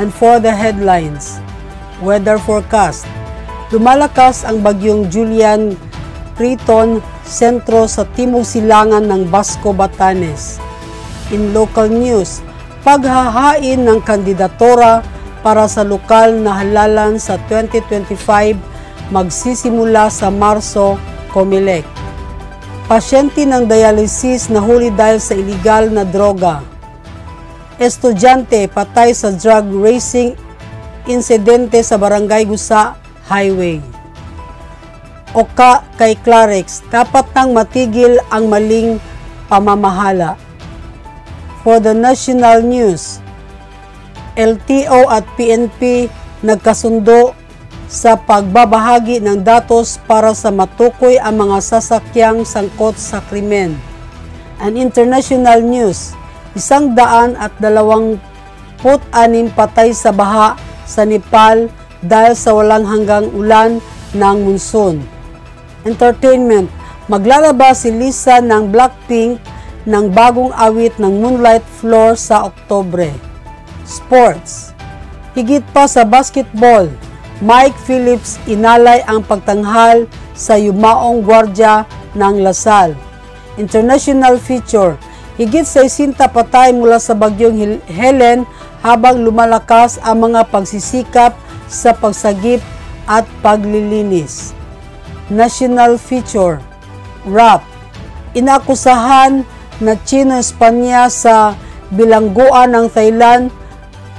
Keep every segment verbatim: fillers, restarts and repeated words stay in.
And for the headlines, weather forecast. Lumalakas ang bagyong Julian Criton sentro sa timog silangan ng Basco, Batanes. In local news, paghahain ng kandidatura para sa lokal na halalan sa twenty twenty-five magsisimula sa Marso, Comelec. Pasyente ng dialysis nahuli dahil sa iligal na droga. Estudyante patay sa drug racing insidente sa Barangay Gusa, Highway. Oka kay Klarex, dapat nang matigil ang maling pamamahala. For the national news, L T O at P N P nagkasundo sa pagbabahagi ng datos para sa matukoy ang mga sasakyang sangkot sa krimen. An international news, isang daan at dalawang put anim patay sa baha sa Nepal dahil sa walang hanggang ulan ng monsoon. Entertainment, maglalaba si Lisa ng Blackpink ng bagong awit ng Moonlight Floor sa Oktobre. Sports, higit pa sa basketball, Mike Phillips inalay ang pagtanghal sa yumaong gwardya ng Lasal. International feature, higit sa sixty patay mula sa bagyong Helen habang lumalakas ang mga pagsisikap sa pagsagip at paglilinis. National feature, Rap, inakusahan na Chino-Espanya sa bilangguan ng Thailand,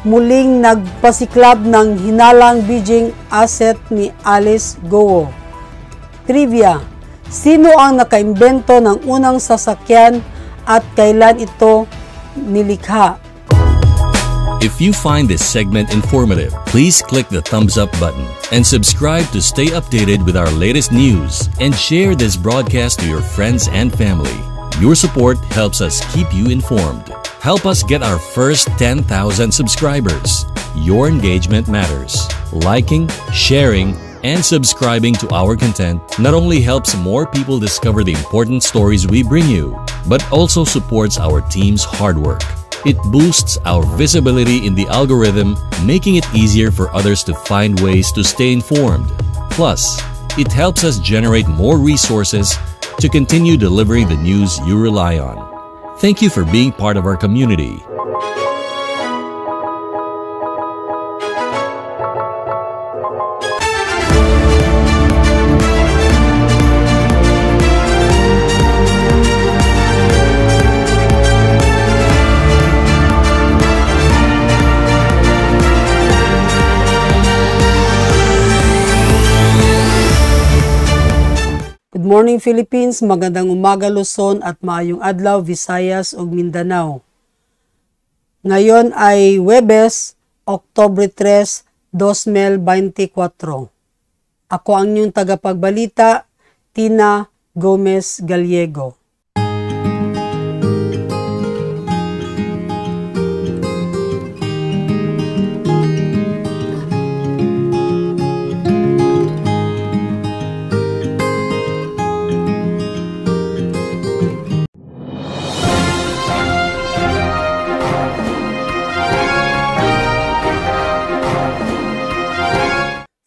muling nagpasiklab ng hinalang Beijing asset ni Alice Guo. Trivia, sino ang nakaimbento ng unang sasakyan at kailan ito nilikha? If you find this segment informative, please click the thumbs up button and subscribe to stay updated with our latest news and share this broadcast to your friends and family. Your support helps us keep you informed. Help us get our first ten thousand subscribers. Your engagement matters. Liking, sharing, and subscribing to our content not only helps more people discover the important stories we bring you, but also supports our team's hard work. It boosts our visibility in the algorithm, making it easier for others to find ways to stay informed. Plus, it helps us generate more resources to continue delivering the news you rely on. Thank you for being part of our community. Good morning Philippines, magandang umaga Luzon at maayong adlaw Visayas ug Mindanao. Ngayon ay Huwebes, Oktubre tres, dos mil veinticuatro. Ako ang inyong tagapagbalita, Tina Gomez Gallego.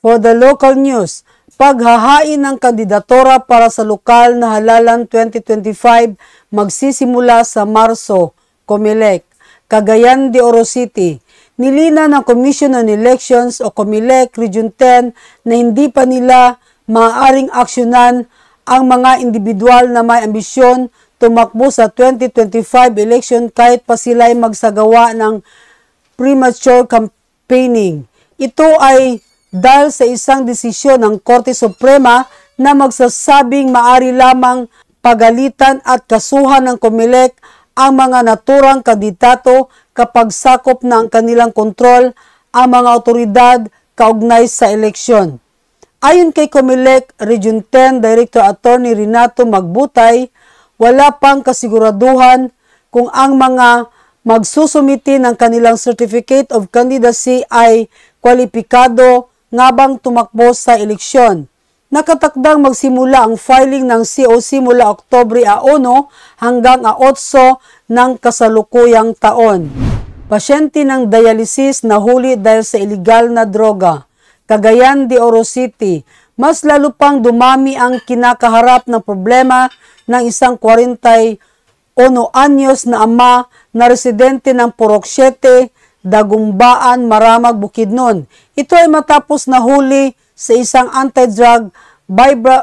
For the local news, paghahain ng kandidatura para sa lokal na halalan twenty twenty-five magsisimula sa Marso, Comelec, Cagayan de Oro City. Nilina ng Commission on Elections o Comelec Region ten na hindi pa nila maaaring aksyonan ang mga individual na may ambisyon tumakbo sa twenty twenty-five election kahit pa sila'y magsagawa ng premature campaigning. Ito ay dahil sa isang desisyon ng Korte Suprema na magsasabing maari lamang pagalitan at kasuhan ng Comelec ang mga naturang kandidato kapag sakop ng kanilang kontrol ang mga awtoridad kaugnay sa eleksyon. Ayon kay Comelec Region ten Director Attorney Renato Magbutay, wala pang kasiguraduhan kung ang mga magsusumiti ng kanilang Certificate of Candidacy ay kwalipikado ngabang tumakbo sa eleksyon. Nakatakdang magsimula ang filing ng C O C mula Oktubre aono hanggang aotso ng kasalukuyang taon. Pasyente ng dialysis na huli dahil sa iligal na droga. Cagayan de Oro City, mas lalo pang dumami ang kinakaharap ng problema ng isang kuwarenta y uno anyos na ama na residente ng Porok siete, Dagumbaan, Maramag, Bukidnon. Ito ay matapos na huli sa isang anti-drug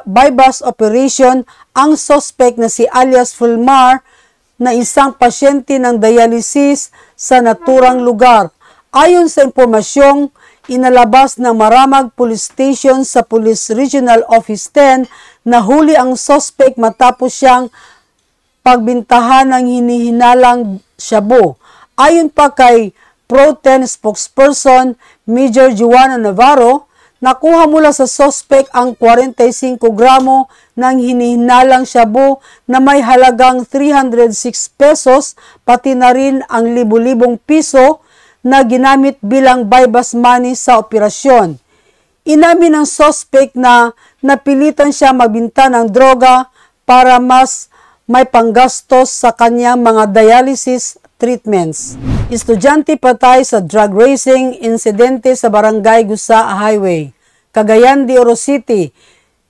bypass operation ang suspect na si alias Fulmar na isang pasyente ng dialysis sa naturang lugar. Ayon sa impormasyong inalabas ng Maramag Police Station sa Police Regional Office ten, nahuli ang suspect matapos siyang pagbintahan ng hinihinalang shabu. Ayon pa kay Pro ten spokesperson Major Juana Navarro, nakuha mula sa sospek ang kuwarenta y singko gramo ng hinihinalang shabu na may halagang three hundred six pesos pati na rin ang libu-libong piso na ginamit bilang bypass money sa operasyon. Inamin ng sospek na napilitan siya magbinta ng droga para mas may panggastos sa kanyang mga dialysis treatments. Estudyante patay sa drug racing insidente sa Barangay Gusa Highway, Cagayan de Oro City,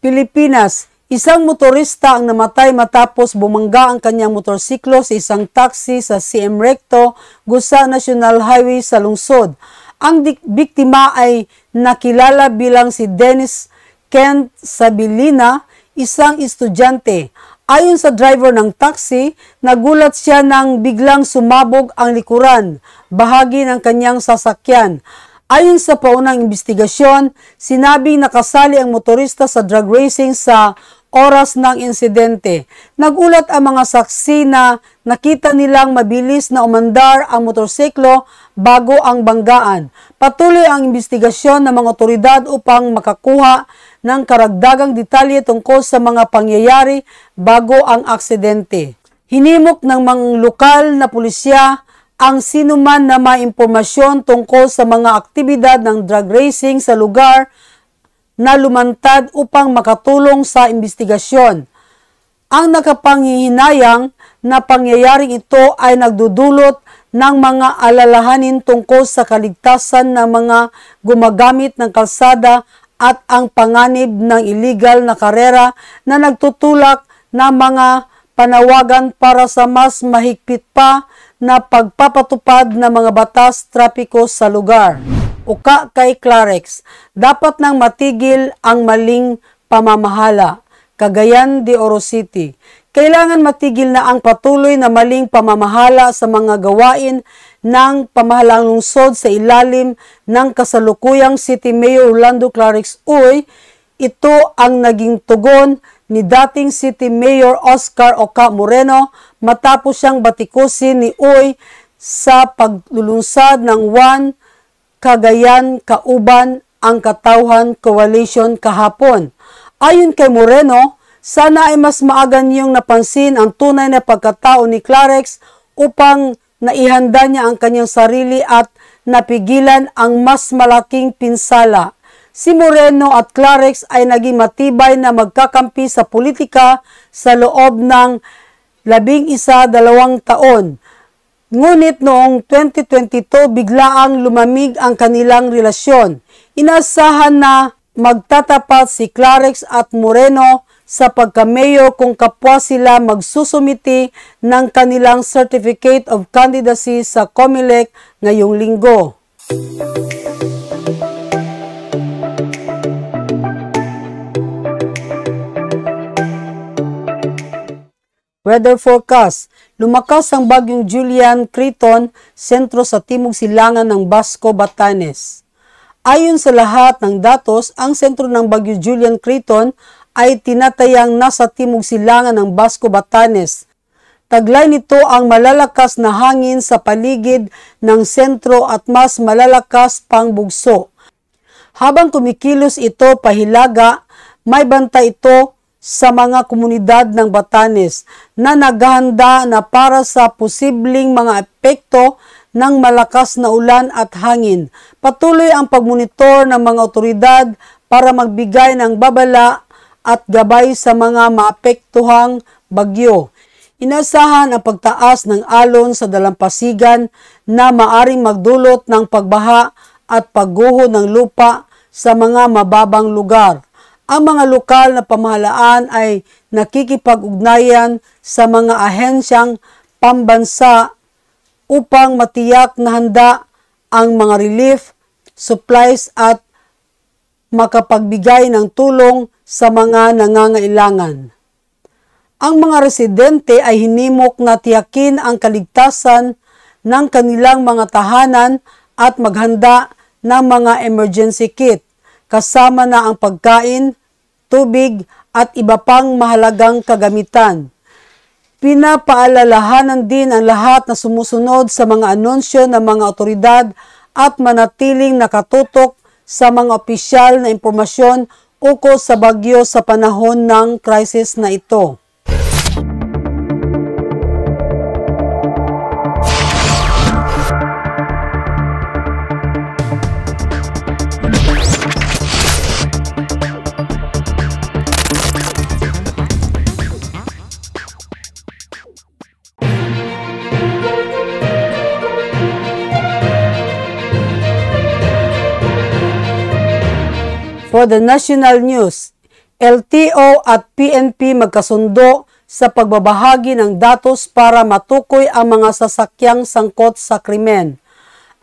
Pilipinas. Isang motorista ang namatay matapos bumangga ang kanyang motorsiklo sa isang taxi sa C M Recto, Gusa National Highway sa lungsod. Ang biktima ay nakilala bilang si Dennis Kent Sabelina, isang estudyante. Ayon sa driver ng taxi, nagulat siya nang biglang sumabog ang likuran, bahagi ng kanyang sasakyan. Ayon sa paunang investigasyon, sinabing nakasali ang motorista sa drug racing sa oras ng insidente. Nagulat ang mga saksi na nakita nilang mabilis na umandar ang motorsiklo bago ang banggaan. Patuloy ang investigasyon ng mga otoridad upang makakuha ng karagdagang detalye tungkol sa mga pangyayari bago ang aksidente. Hinimok ng mga lokal na pulisya ang sinuman na may impormasyon tungkol sa mga aktibidad ng drug racing sa lugar na lumantad upang makatulong sa investigasyon. Ang nakapanghihinayang na pangyayaring ito ay nagdudulot ng mga alalahanin tungkol sa kaligtasan ng mga gumagamit ng kalsada at ang panganib ng illegal na karera na nagtutulak ng mga panawagan para sa mas mahigpit pa na pagpapatupad ng mga batas trapiko sa lugar. Oka kay Klarex, dapat nang matigil ang maling pamamahala. Cagayan de Oro City, kailangan matigil na ang patuloy na maling pamamahala sa mga gawain ng pamahalaang lungsod sa ilalim ng kasalukuyang City Mayor Orlando Klarex Uy. Ito ang naging tugon ni dating City Mayor Oscar Oca Moreno matapos siyang batikusin ni Uy sa paglulunsad ng One Cagayan Kauban ang Katauhan Coalition kahapon. Ayon kay Moreno, sana ay mas maaga niyong napansin ang tunay na pagkatao ni Klarex upang naihanda niya ang kanyang sarili at napigilan ang mas malaking pinsala. Si Moreno at Klarex ay naging matibay na magkakampi sa politika sa loob ng labing isa dalawang taon. Ngunit noong twenty twenty-two, biglaang lumamig ang kanilang relasyon. Inaasahan na magtatapat si Klarex at Moreno sa pagka-mayor kung kapwa sila magsusumiti ng kanilang Certificate of Candidacy sa COMELEC ngayong linggo. Weather forecast. Lumakas ang bagyong Julian Criton, sentro sa timog silangan ng Basco, Batanes. Ayon sa lahat ng datos, ang sentro ng bagyo Julian Criton ay tinatayang nasa timog silangan ng Basco, Batanes. Taglay nito ang malalakas na hangin sa paligid ng sentro at mas malalakas pang bugso. Habang kumikilos ito pahilaga, may banta ito sa mga komunidad ng Batanes na naghahanda na para sa posibleng mga epekto ng malakas na ulan at hangin. Patuloy ang pagmonitor ng mga otoridad para magbigay ng babala at gabay sa mga maapektuhang bagyo. Inasahan ang pagtaas ng alon sa dalampasigan na maaring magdulot ng pagbaha at pagguho ng lupa sa mga mababang lugar. Ang mga lokal na pamahalaan ay nakikipag-ugnayan sa mga ahensyang pambansa upang matiyak na handa ang mga relief, supplies at makapagbigay ng tulong sa mga nangangailangan. Ang mga residente ay hinimok na tiyakin ang kaligtasan ng kanilang mga tahanan at maghanda ng mga emergency kit, kasama na ang pagkain, tubig at iba pang mahalagang kagamitan. Pinapaalalahanan din ang lahat na sumusunod sa mga anunsyo ng mga otoridad at manatiling nakatutok sa mga opisyal na impormasyon ukol sa bagyo sa panahon ng krisis na ito. For the National News, L T O at P N P magkasundo sa pagbabahagi ng datos para matukoy ang mga sasakyang sangkot sa krimen.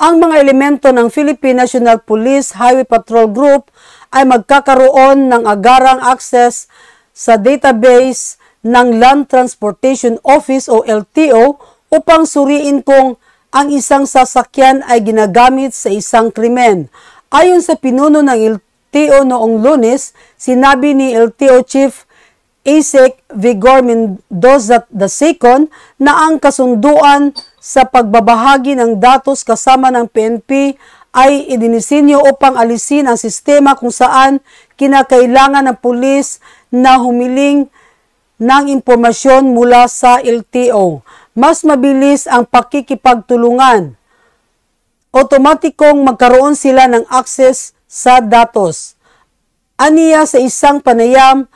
Ang mga elemento ng Philippine National Police Highway Patrol Group ay magkakaroon ng agarang access sa database ng Land Transportation Office o L T O upang suriin kung ang isang sasakyan ay ginagamit sa isang krimen. Ayon sa pinuno ng L T O, L T O noong Lunes, sinabi ni L T O Chief Isaac Vigorman Dosat the second na ang kasunduan sa pagbabahagi ng datos kasama ng P N P ay idinisenyo upang alisin ang sistema kung saan kinakailangan ng pulis na humiling ng impormasyon mula sa L T O. Mas mabilis ang pakikipagtulungan. Otomatikong magkaroon sila ng access sa datos. Aniya sa isang panayam,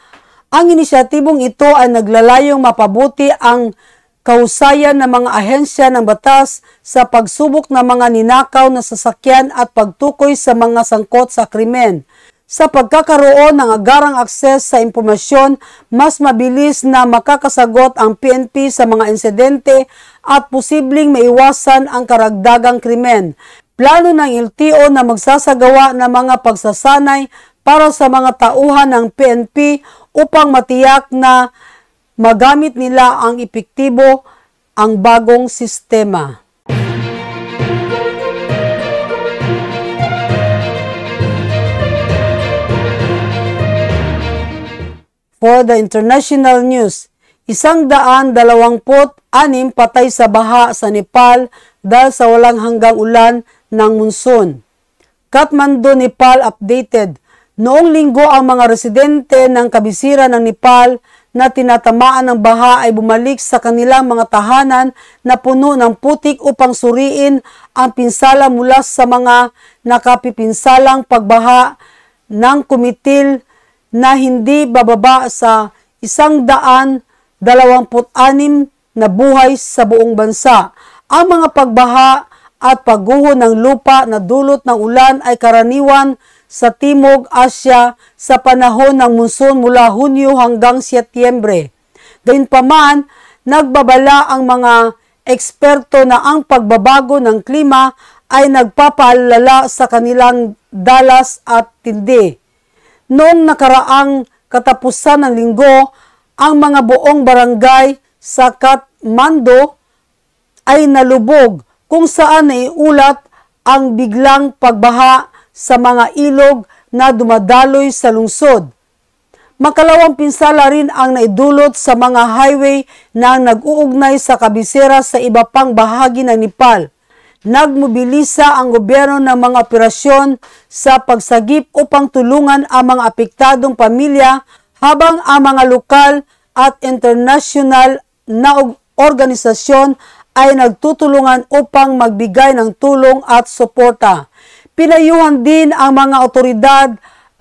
ang inisyatibong ito ay naglalayong mapabuti ang kahusayan ng mga ahensya ng batas sa pagsubok ng mga ninakaw na sasakyan at pagtukoy sa mga sangkot sa krimen. Sa pagkakaroon ng agarang akses sa impormasyon, mas mabilis na makakasagot ang P N P sa mga insidente at posibleng maiwasan ang karagdagang krimen. Plano ng L T O na magsasagawa ng mga pagsasanay para sa mga tauhan ng P N P upang matiyak na magamit nila ang epektibo ang bagong sistema. For the international news, isang daan dalawangpot anim patay sa baha sa Nepal dahil sa walang hanggang ulan ng monsoon. Kathmandu, Nepal updated. Noong linggo, ang mga residente ng kabisiran ng Nepal na tinatamaan ng baha ay bumalik sa kanilang mga tahanan na puno ng putik upang suriin ang pinsala mula sa mga nakapipinsalang pagbaha ng kumitil na hindi bababa sa isang daan dalawamput-anim na buhay sa buong bansa. Ang mga pagbaha at pagguho ng lupa na dulot ng ulan ay karaniwan sa Timog Asya sa panahon ng monsoon mula Hunyo hanggang Setyembre. Gayunpaman, nagbabala ang mga eksperto na ang pagbabago ng klima ay nagpapaalala sa kanilang dalas at tindi. Noong nakaraang katapusan ng linggo, ang mga buong barangay sa Kathmandu ay nalubog, kung saan naiulat ang biglang pagbaha sa mga ilog na dumadaloy sa lungsod. Makalawang pinsala rin ang naidulot sa mga highway na nag-uugnay sa kabisera sa iba pang bahagi ng Nepal. Nagmobilisa ang gobyerno ng mga operasyon sa pagsagip upang tulungan ang mga apektadong pamilya, habang ang mga lokal at international na organisasyon ay nagtutulungan upang magbigay ng tulong at suporta. Pinayuhan din ang mga otoridad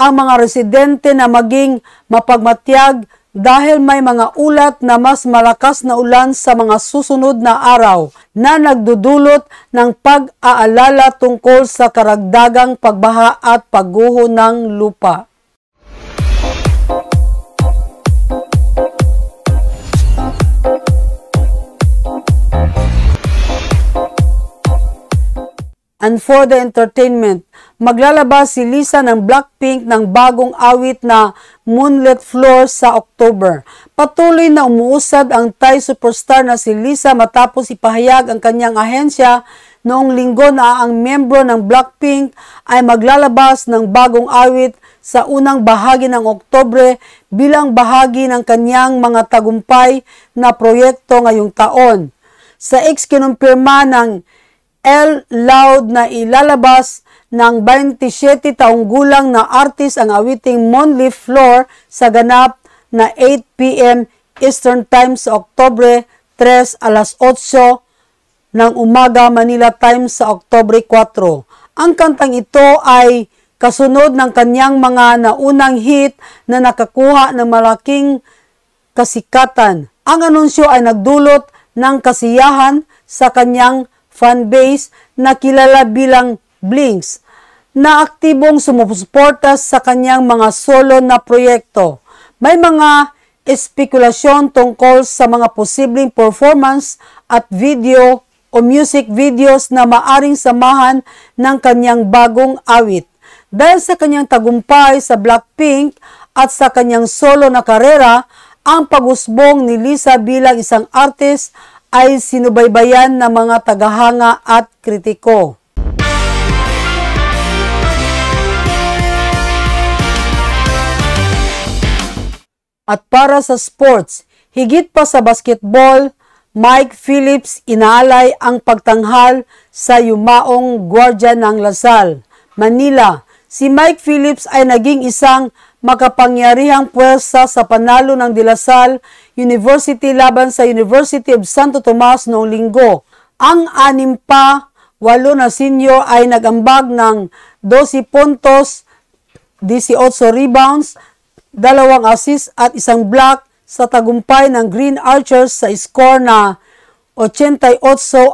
ang mga residente na maging mapagmatyag dahil may mga ulat na mas malakas na ulan sa mga susunod na araw na nagdudulot ng pag-aalala tungkol sa karagdagang pagbaha at pagguho ng lupa. And for the entertainment, maglalabas si Lisa ng Blackpink ng bagong awit na Moonlit Floor sa October. Patuloy na umuusad ang Thai superstar na si Lisa matapos ipahayag ang kanyang ahensya noong linggo na ang miyembro ng Blackpink ay maglalabas ng bagong awit sa unang bahagi ng Oktubre bilang bahagi ng kanyang mga tagumpay na proyekto ngayong taon. Sa X, kinumpirma ng L Loud na ilalabas ng twenty-seven taong gulang na artist ang awiting Moonlit Floor sa ganap na eight p m Eastern Time sa Oktubre tres alas otso ng umaga Manila Time sa Oktubre kwatro. Ang kantang ito ay kasunod ng kanyang mga naunang hit na nakakuha ng malaking kasikatan. Ang anunsyo ay nagdulot ng kasiyahan sa kanyang fanbase na kilala bilang Blinks na aktibong sumusuporta sa kanyang mga solo na proyekto. May mga espekulasyon tungkol sa mga posibleng performance at video o music videos na maaring samahan ng kanyang bagong awit. Dahil sa kanyang tagumpay sa Blackpink at sa kanyang solo na karera, ang pag-usbong ni Lisa bilang isang artist ay sinubaybayan ng mga tagahanga at kritiko. At para sa sports, higit pa sa basketball, Mike Phillips inaalay ang pagtanghal sa yumaong gwardiya ng Lasal, Manila. Si Mike Phillips ay naging isang makapangyarihang puwersa sa panalo ng Dilasal University laban sa University of Santo Tomas noong linggo. Ang anim pa, walo na sinyo ay nagambag ng dalawampu puntos, labing-apat rebounds, dalawang assist at isang block sa tagumpay ng Green Archers sa score na eighty-eight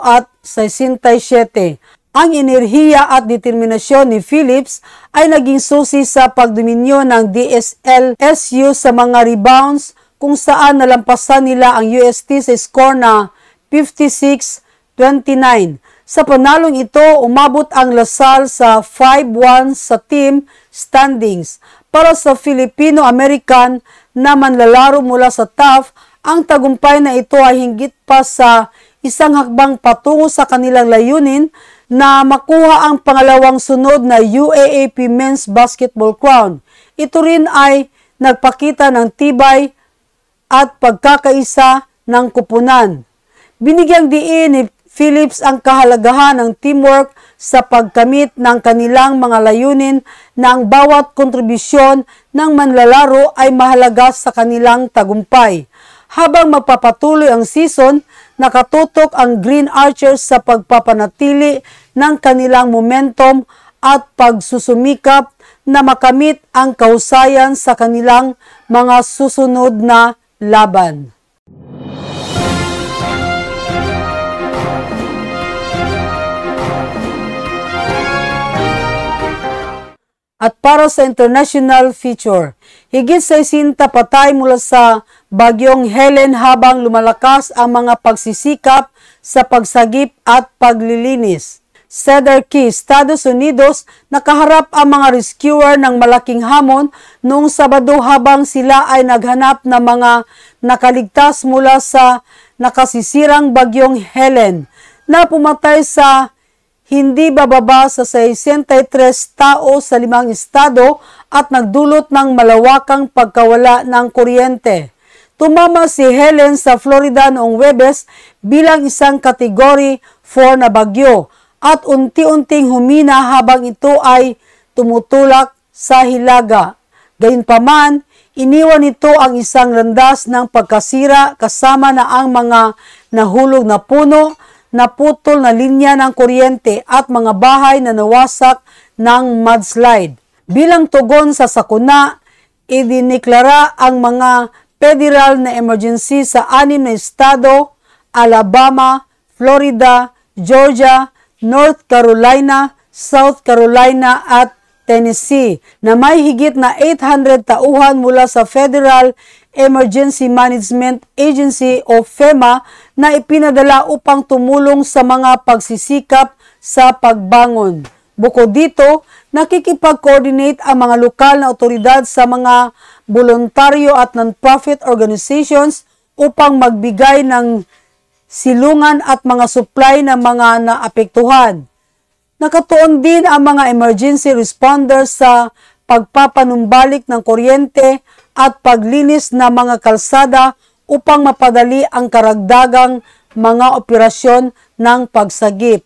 at sixty-seven. Ang enerhiya at determinasyon ni Phillips ay naging susi sa pagdominyo ng D S L S U sa mga rebounds kung saan nalampasan nila ang U S T sa score na fifty-six twenty-nine. Sa panalong ito, umabot ang Lasal sa five one sa team standings. Para sa Filipino-American na manlalaro mula sa T A F, ang tagumpay na ito ay hinggit pa sa isang hakbang patungo sa kanilang layunin na makuha ang pangalawang sunod na U A A P Men's Basketball Crown. Ito rin ay nagpakita ng tibay at pagkakaisa ng kupunan. Binigyang diin ni Phillips ang kahalagahan ng teamwork sa pagkamit ng kanilang mga layunin na ang bawat kontribusyon ng manlalaro ay mahalaga sa kanilang tagumpay. Habang magpapatuloy ang season, nakatutok ang Green Archers sa pagpapanatili ng kanilang momentum at pagsusumikap na makamit ang kahusayan sa kanilang mga susunod na laban. At para sa international feature, higit sixty patay mula sa Bagyong Helen habang lumalakas ang mga pagsisikap sa pagsagip at paglilinis. Cedar Key, Estados Unidos, nakaharap ang mga rescuer ng malaking hamon noong Sabado habang sila ay naghanap ng mga nakaligtas mula sa nakasisirang Bagyong Helen na pumatay sa hindi bababa sa sixty-three tao sa limang estado at nagdulot ng malawakang pagkawala ng kuryente. Tumama si Helen sa Florida noong Webes bilang isang Category four na bagyo at unti-unting humina habang ito ay tumutulak sa hilaga. Gayunpaman, Iniwan nito ang isang landas ng pagkasira kasama na ang mga nahulog na puno, naputol na linya ng kuryente at mga bahay na nawasak ng mudslide. Bilang tugon sa sakuna, idiniklara ang mga federal na emergency sa anim na estado: Alabama, Florida, Georgia, North Carolina, South Carolina at Tennessee, na may higit na eight hundred tauhan mula sa Federal Emergency Management Agency o FEMA na ipinadala upang tumulong sa mga pagsisikap sa pagbangon. Bukod dito, nakikipag-coordinate ang mga lokal na otoridad sa mga voluntaryo at non-profit organizations upang magbigay ng silungan at mga supply ng mga naapektuhan. Nakatuon din ang mga emergency responders sa pagpapanumbalik ng kuryente at paglinis ng mga kalsada upang mapadali ang karagdagang mga operasyon ng pagsagip.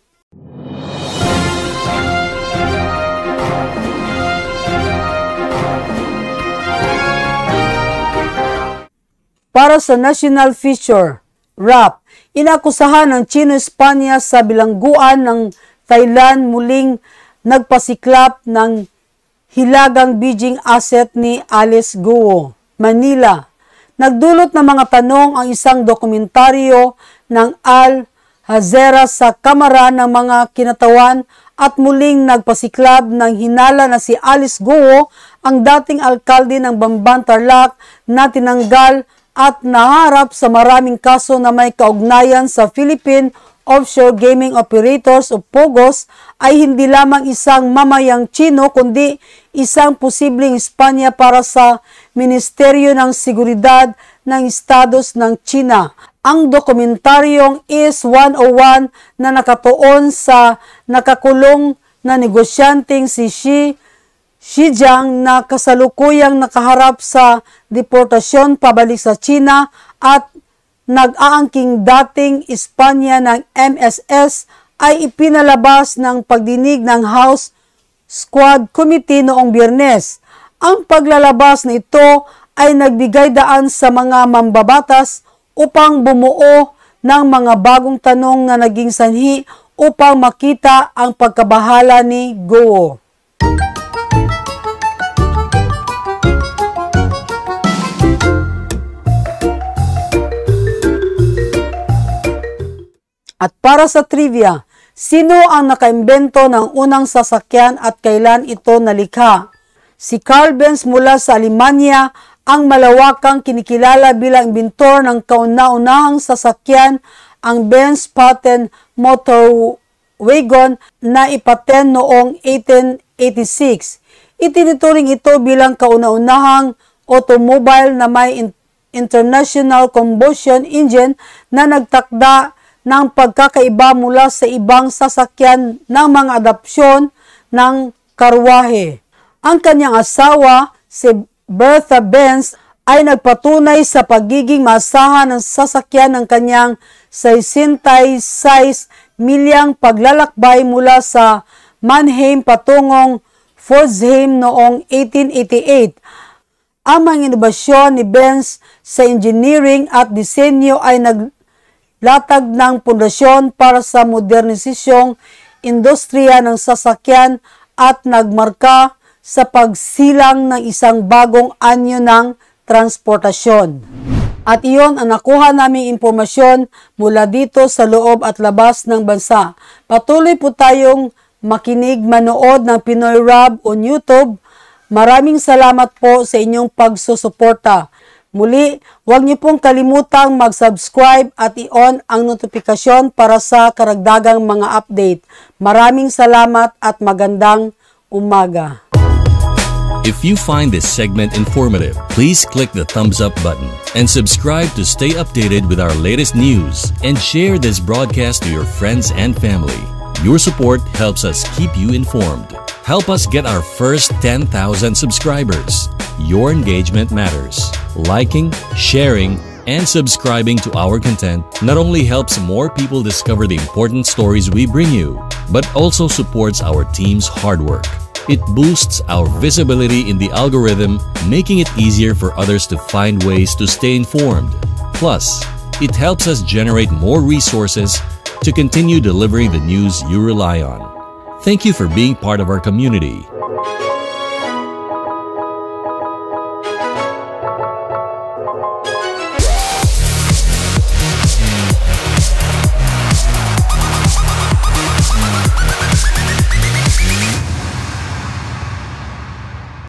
Para sa national feature, rap, inakusahan ng Chino-Espanya sa bilangguan ng Thailand muling nagpasiklap ng hilagang Beijing asset ni Alice Guo, Manila. Nagdulot ng mga tanong ang isang dokumentaryo ng Al Jazeera sa kamara ng mga kinatawan at muling nagpasiklab ng hinala na si Alice Guo, ang dating alkalde ng Bamban Tarlac na tinanggal at naharap sa maraming kaso na may kaugnayan sa Philippine Offshore Gaming Operators o Pogos, ay hindi lamang isang mamayang Chino kundi isang posibleng Espanya para sa Ministeryo ng Seguridad ng Estados ng China. Ang dokumentaryong I S one oh one na nakatuon sa nakakulong na negosyanteng si Xi Xi Jiang na kasalukuyang nakaharap sa deportasyon pabalik sa China at nag-aangking dating Espanya ng M S S ay ipinalabas ng pagdinig ng House Squad Committee noong Biyernes. Ang paglalabas na ito ay nagbigay daan sa mga mambabatas upang bumuo ng mga bagong tanong na naging sanhi upang makita ang pagkabahala ni Guo. At para sa trivia, sino ang nakaimbento ng unang sasakyan at kailan ito nalikha? Si Carl Benz mula sa Alemania, ang malawakang kinikilala bilang imbintor ng kauna-unahang sasakyan, ang Benz Patent Motor Wagon na ipaten noong eighteen eighty-six. Itinuturing ito bilang kauna-unahang automobile na may international combustion engine na nagtakda ng pagkakaiba mula sa ibang sasakyan ng mga adaptasyon ng karwahe. Ang kanyang asawa, si Bertha Benz, ay nagpatunay sa pagiging maasahan ng sasakyan ng kanyang sixty-six milyang paglalakbay mula sa Mannheim patungong Pforzheim noong eighteen eighty-eight. Ang mga inobasyon ni Benz sa engineering at disenyo ay naglatag ng pundasyon para sa modernisasyong industriya ng sasakyan at nagmarka sa pagsilang ng isang bagong anyo ng transportasyon. At iyon ang nakuha naming impormasyon mula dito sa loob at labas ng bansa. Patuloy po tayong makinig, manood ng Pinoy Rob on YouTube. Maraming salamat po sa inyong pagsusuporta. Muli, huwag niyo pong kalimutang mag-subscribe at i-on ang notifikasyon para sa karagdagang mga update. Maraming salamat at magandang umaga. If you find this segment informative, please click the thumbs up button and subscribe to stay updated with our latest news and share this broadcast to your friends and family. Your support helps us keep you informed. Help us get our first ten thousand subscribers. Your engagement matters. Liking, sharing, and subscribing to our content not only helps more people discover the important stories we bring you, but also supports our team's hard work. It boosts our visibility in the algorithm, making it easier for others to find ways to stay informed. Plus, it helps us generate more resources to continue delivering the news you rely on. Thank you for being part of our community.